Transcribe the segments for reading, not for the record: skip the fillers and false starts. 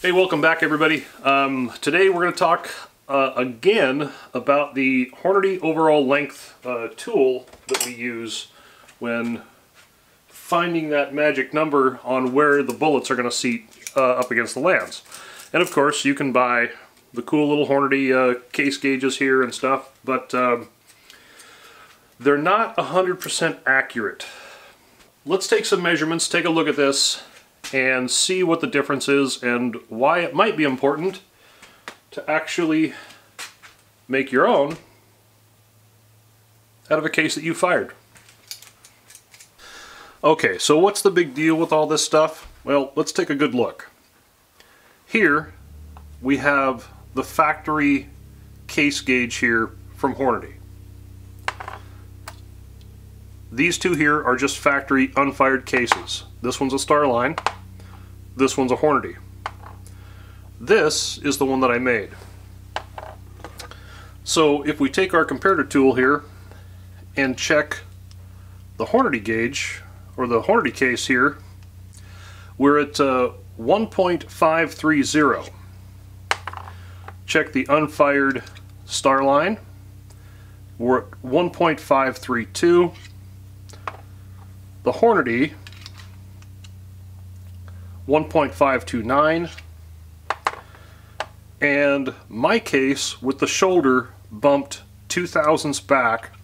Hey, welcome back everybody. Today we're going to talk again about the Hornady overall length tool that we use when finding that magic number on where the bullets are going to seat up against the lands. And of course you can buy the cool little Hornady case gauges here and stuff, but they're not 100% accurate. Let's take some measurements, take a look at this, and see what the difference is and why it might be important to actually make your own out of a case that you fired. Okay, so what's the big deal with all this stuff? Well, let's take a good look. Here we have the factory case gauge here from Hornady. These two here are just factory unfired cases. This one's a Starline. This one's a Hornady. This is the one that I made. So if we take our comparator tool here and check the Hornady gauge, or the Hornady case here, we're at 1.530. Check the unfired Starline, we're at 1.532. The Hornady, 1.529, and my case with the shoulder bumped 0.002 back,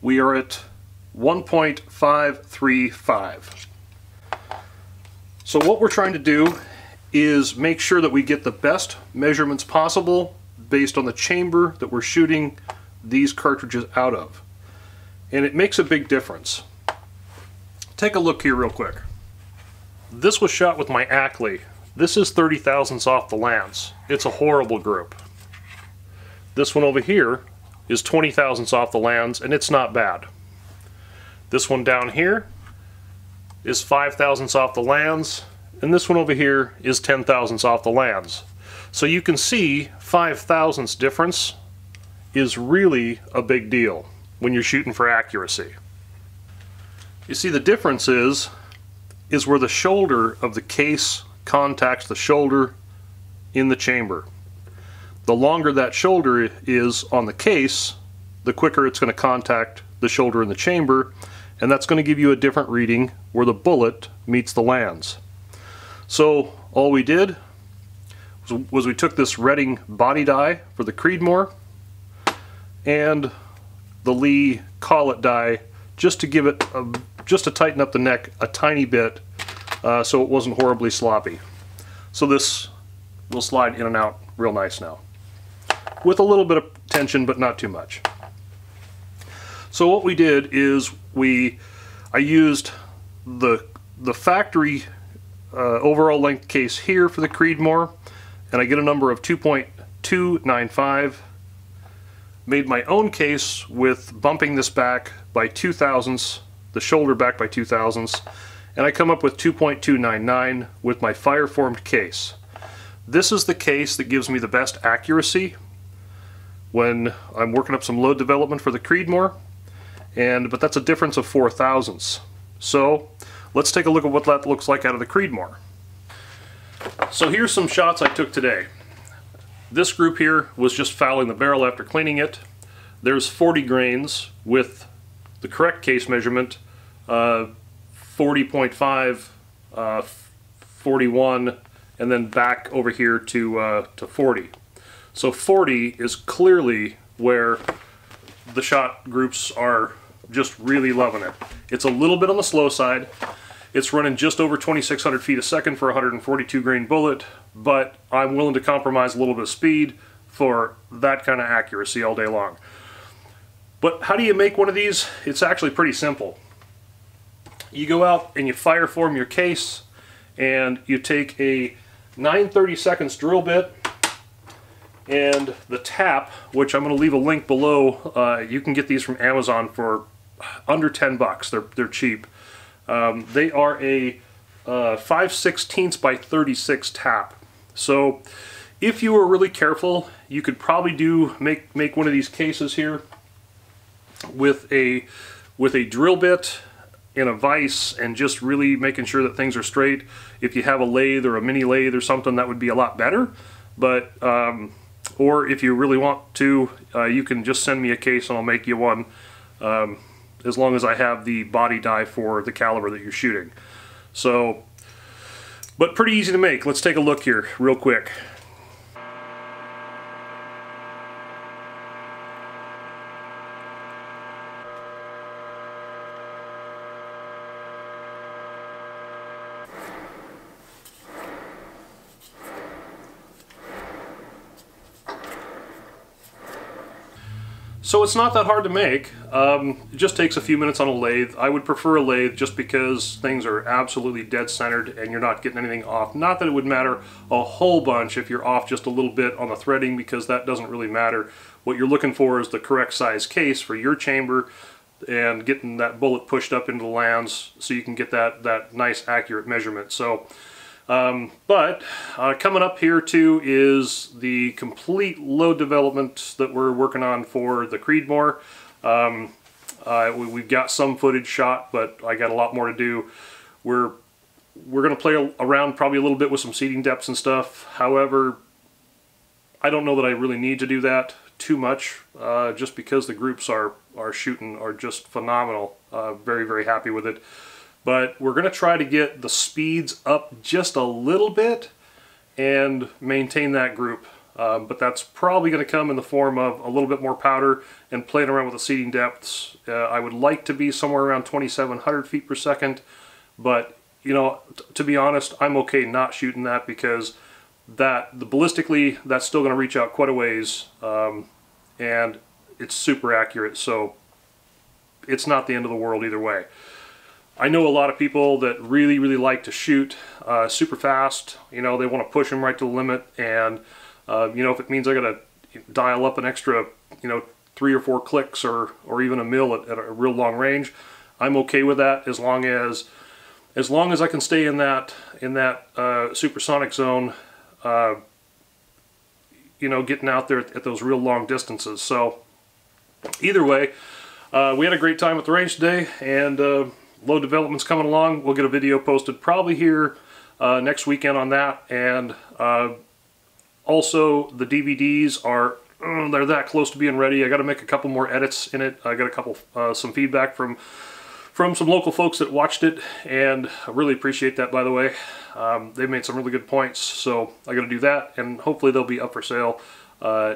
we are at 1.535. So what we're trying to do is make sure that we get the best measurements possible based on the chamber that we're shooting these cartridges out of, and it makes a big difference. Take a look here real quick. This was shot with my Ackley. This is 30 thousandths off the lance. It's a horrible group. This one over here is 20 thousandths off the lands, and it's not bad. This one down here is 5 thousandths off the lands, and this one over here is 10 thousandths off the lands. So you can see 5 thousandths difference is really a big deal when you're shooting for accuracy. You see, the difference is where the shoulder of the case contacts the shoulder in the chamber. The longer that shoulder is on the case, the quicker it's going to contact the shoulder in the chamber, and that's going to give you a different reading where the bullet meets the lands. So all we did was we took this Redding body die for the Creedmoor and the Lee collet die just to give it a just to tighten up the neck a tiny bit so it wasn't horribly sloppy. So this will slide in and out real nice now, with a little bit of tension, but not too much. So what we did is I used the factory overall length case here for the Creedmoor, and I get a number of 2.295. Made my own case with bumping this back by 0.002, the shoulder back by 0.002, and I come up with 2.299 with my fire formed case. This is the case that gives me the best accuracy when I'm working up some load development for the Creedmoor, but that's a difference of 0.004. So let's take a look at what that looks like out of the Creedmoor. So here's some shots I took today. This group here was just fouling the barrel after cleaning it. There's 40 grains with the correct case measurement, 40.5, 41, and then back over here to 40. So 40 is clearly where the shot groups are just really loving it. It's a little bit on the slow side. It's running just over 2,600 feet a second for a 142 grain bullet, but I'm willing to compromise a little bit of speed for that kind of accuracy all day long. But how do you make one of these? It's actually pretty simple. You go out and you fire form your case, and you take a 9/32 drill bit and the tap, which I'm going to leave a link below. You can get these from Amazon for under $10. They're cheap. They are a 5/16 by 36 tap. So if you were really careful, you could probably make one of these cases here with a drill bit in a vise and just really making sure that things are straight. If you have a lathe or a mini lathe or something, that would be a lot better. But or if you really want to, you can just send me a case and I'll make you one, as long as I have the body die for the caliber that you're shooting. So, but pretty easy to make. Let's take a look here real quick. So it's not that hard to make. It just takes a few minutes on a lathe. I would prefer a lathe just because things are absolutely dead centered and you're not getting anything off. Not that it would matter a whole bunch if you're off just a little bit on the threading, because that doesn't really matter. What you're looking for is the correct size case for your chamber and getting that bullet pushed up into the lands so you can get that nice accurate measurement. So, coming up here too is the complete load development that we're working on for the Creedmoor. We've got some footage shot, but I got a lot more to do. We're going to play around probably a little bit with some seating depths and stuff. However, I don't know that I really need to do that too much, just because the groups are just phenomenal. Very, very happy with it. But we're going to try to get the speeds up just a little bit and maintain that group. But that's probably going to come in the form of a little bit more powder and playing around with the seating depths. I would like to be somewhere around 2,700 feet per second. But, you know, to be honest, I'm okay not shooting that, because ballistically, that's still going to reach out quite a ways. And it's super accurate, so it's not the end of the world either way. I know a lot of people that really, really like to shoot super fast. You know, they want to push them right to the limit, and you know, if it means I gotta dial up an extra, you know, 3 or 4 clicks or even a mil at a real long range, I'm okay with that, as long as I can stay in that supersonic zone. You know, getting out there at those real long distances. So, either way, we had a great time at the range today, and load development's coming along. We'll get a video posted probably here next weekend on that, and also the DVDs they're that close to being ready. I got to make a couple more edits in it. I got some feedback from some local folks that watched it, and I really appreciate that, by the way. They made some really good points, so I got to do that, and hopefully they'll be up for sale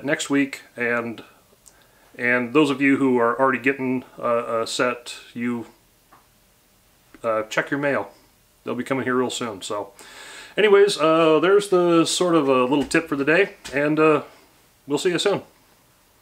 next week. And those of you who are already getting a set, you check your mail. They'll be coming here real soon. So anyways, there's the sort of a little tip for the day, and we'll see you soon.